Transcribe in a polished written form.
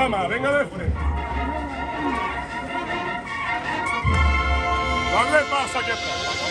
jamás. Venga de frente. Dale pasa que está.